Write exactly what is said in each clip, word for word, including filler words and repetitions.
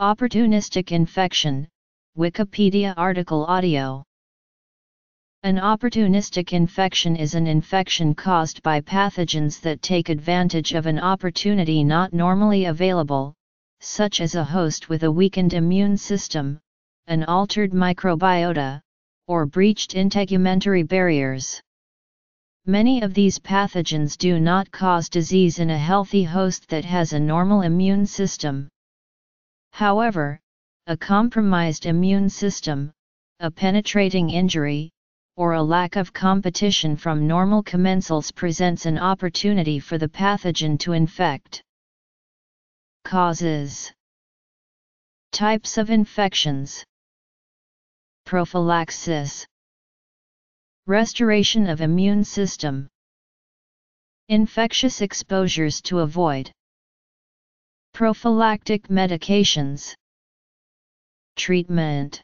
Opportunistic infection, Wikipedia article audio. An opportunistic infection is an infection caused by pathogens that take advantage of an opportunity not normally available, such as a host with a weakened immune system, an altered microbiota, or breached integumentary barriers. Many of these pathogens do not cause disease in a healthy host that has a normal immune system. However, a compromised immune system, a penetrating injury, or a lack of competition from normal commensals presents an opportunity for the pathogen to infect. Causes. Types of infections. Prophylaxis. Restoration of immune system. Infectious exposures to avoid. Prophylactic medications. Treatment.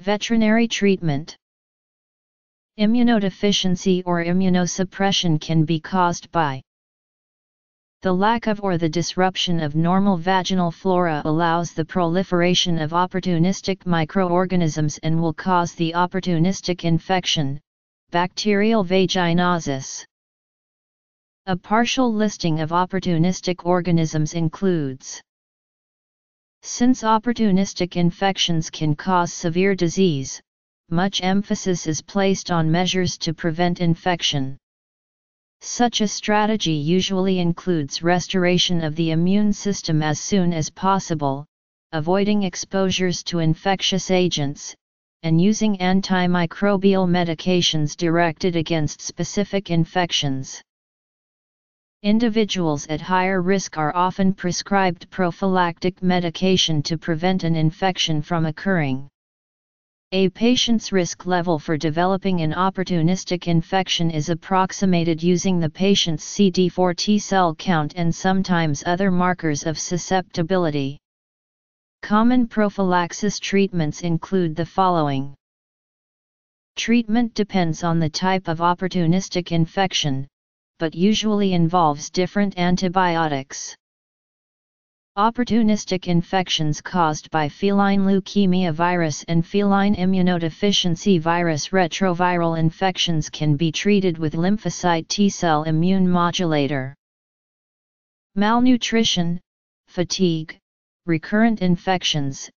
Veterinary treatment. Immunodeficiency or immunosuppression can be caused by the lack of or the disruption of normal vaginal flora allows the proliferation of opportunistic microorganisms and will cause the opportunistic infection, bacterial vaginosis. A partial listing of opportunistic organisms includes. Since opportunistic infections can cause severe disease, much emphasis is placed on measures to prevent infection. Such a strategy usually includes restoration of the immune system as soon as possible, avoiding exposures to infectious agents, and using antimicrobial medications directed against specific infections. Individuals at higher risk are often prescribed prophylactic medication to prevent an infection from occurring. A patient's risk level for developing an opportunistic infection is approximated using the patient's C D four T cell count and sometimes other markers of susceptibility. Common prophylaxis treatments include the following. Treatment depends on the type of opportunistic infection, but usually involves different antibiotics. Opportunistic infections caused by feline leukemia virus and feline immunodeficiency virus retroviral infections can be treated with lymphocyte T cell immune modulator. Malnutrition, fatigue, recurrent infections,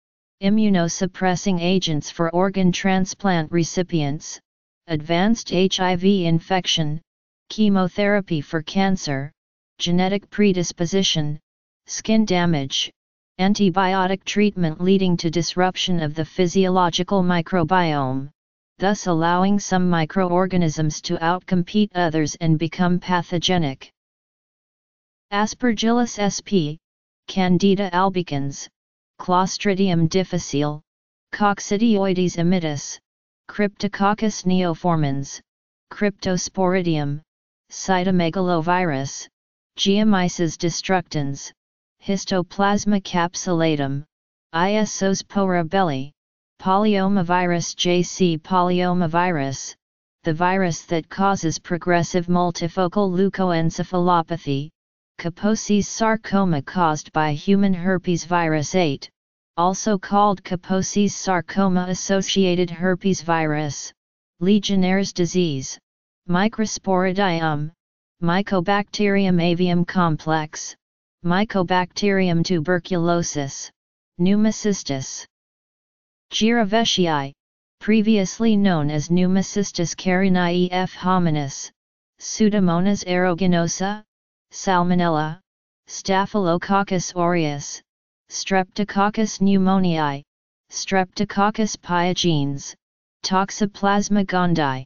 immunosuppressing agents for organ transplant recipients, advanced H I V infection, chemotherapy for cancer, genetic predisposition, skin damage, antibiotic treatment leading to disruption of the physiological microbiome, thus allowing some microorganisms to outcompete others and become pathogenic. Aspergillus sp, Candida albicans, Clostridium difficile, Coccidioides immitis, Cryptococcus neoformans, Cryptosporidium, Cytomegalovirus, Geomyces destructans, Histoplasma capsulatum, Isospora belli, Polyomavirus J C. Polyomavirus, the virus that causes progressive multifocal leukoencephalopathy, Kaposi's sarcoma caused by human herpes virus eight, also called Kaposi's sarcoma-associated herpes virus, Legionnaire's disease, Microsporidium, Mycobacterium avium complex, Mycobacterium tuberculosis, Pneumocystis jirovecii, previously known as Pneumocystis carinii F. hominis, Pseudomonas aeruginosa, Salmonella, Staphylococcus aureus, Streptococcus pneumoniae, Streptococcus pyogenes, Toxoplasma gondii.